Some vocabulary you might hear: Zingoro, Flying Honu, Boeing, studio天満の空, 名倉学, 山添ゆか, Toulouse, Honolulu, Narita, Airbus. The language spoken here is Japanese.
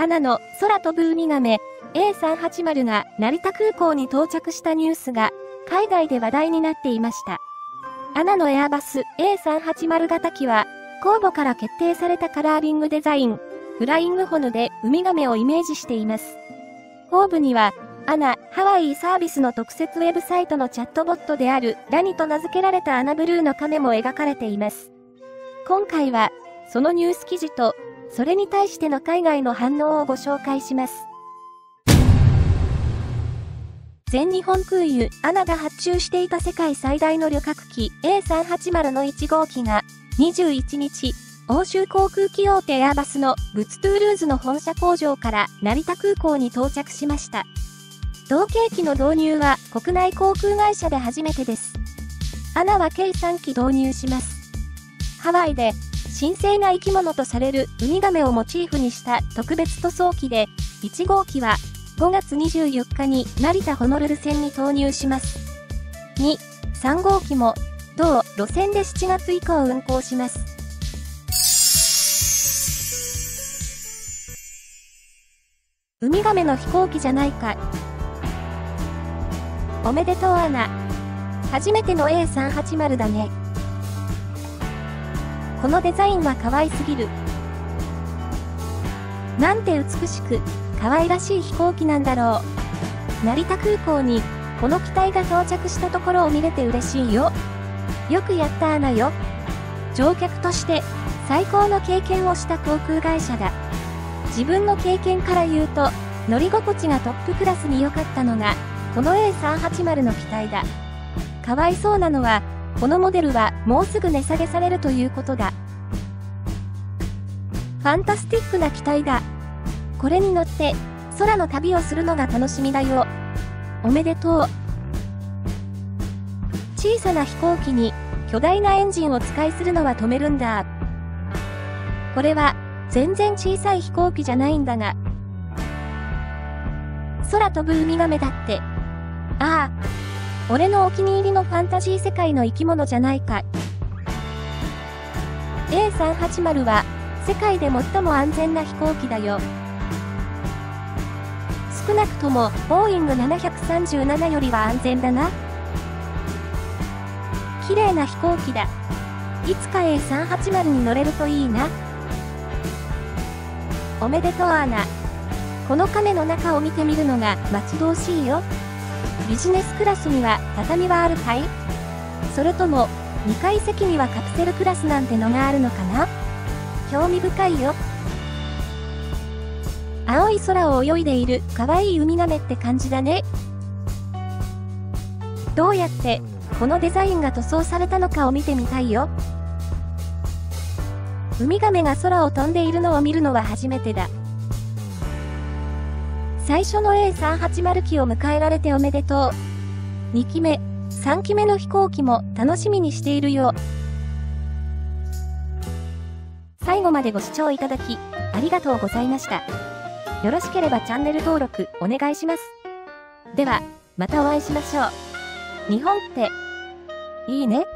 アナの空飛ぶウミガメ A380 が成田空港に到着したニュースが海外で話題になっていました。アナのエアバス A380 型機は公募から決定されたカラーリングデザイン、フライングホヌでウミガメをイメージしています。後部にはアナハワイサービスの特設ウェブサイトのチャットボットであるラニと名付けられたアナブルーの亀も描かれています。今回はそのニュース記事とそれに対しての海外の反応をご紹介します。全日本空輸アナが発注していた世界最大の旅客機 A380 の1号機が21日、欧州航空機大手エアバスのブツトゥールーズの本社工場から成田空港に到着しました。同型機の導入は国内航空会社で初めてです。アナは計3機導入します。ハワイで神聖な生き物とされるウミガメをモチーフにした特別塗装機で、1号機は5月24日に成田ホノルル線に投入します。2、3号機も同路線で7月以降運航します。ウミガメの飛行機じゃないか。おめでとうアナ。初めての A380 だね。このデザインは可愛すぎる。なんて美しく、可愛らしい飛行機なんだろう。成田空港に、この機体が到着したところを見れて嬉しいよ。よくやったアナよ。乗客として、最高の経験をした航空会社だ。自分の経験から言うと、乗り心地がトップクラスに良かったのが、この A380 の機体だ。かわいそうなのは、このモデルはもうすぐ値下げされるということだ。ファンタスティックな機体だ。これに乗って空の旅をするのが楽しみだよ。おめでとう。小さな飛行機に巨大なエンジンを使いするのは止めるんだ。これは全然小さい飛行機じゃないんだが。空飛ぶウミガメだって。ああ。俺のお気に入りのファンタジー世界の生き物じゃないか。A380 は世界で最も安全な飛行機だよ。少なくともボーイング737よりは安全だな。綺麗な飛行機だ。いつか A380 に乗れるといいな。おめでとうアナ。この亀の中を見てみるのが待ち遠しいよ。ビジネスクラスには畳はあるかい？それとも2階席にはカプセルクラスなんてのがあるのかな？興味深いよ。青い空を泳いでいるかわいいウミガメって感じだね。どうやってこのデザインが塗装されたのかを見てみたいよ。ウミガメが空を飛んでいるのを見るのは初めてだ。最初の A380 機を迎えられておめでとう。2機目、3機目の飛行機も楽しみにしているよ。最後までご視聴いただき、ありがとうございました。よろしければチャンネル登録お願いします。では、またお会いしましょう。日本って、いいね。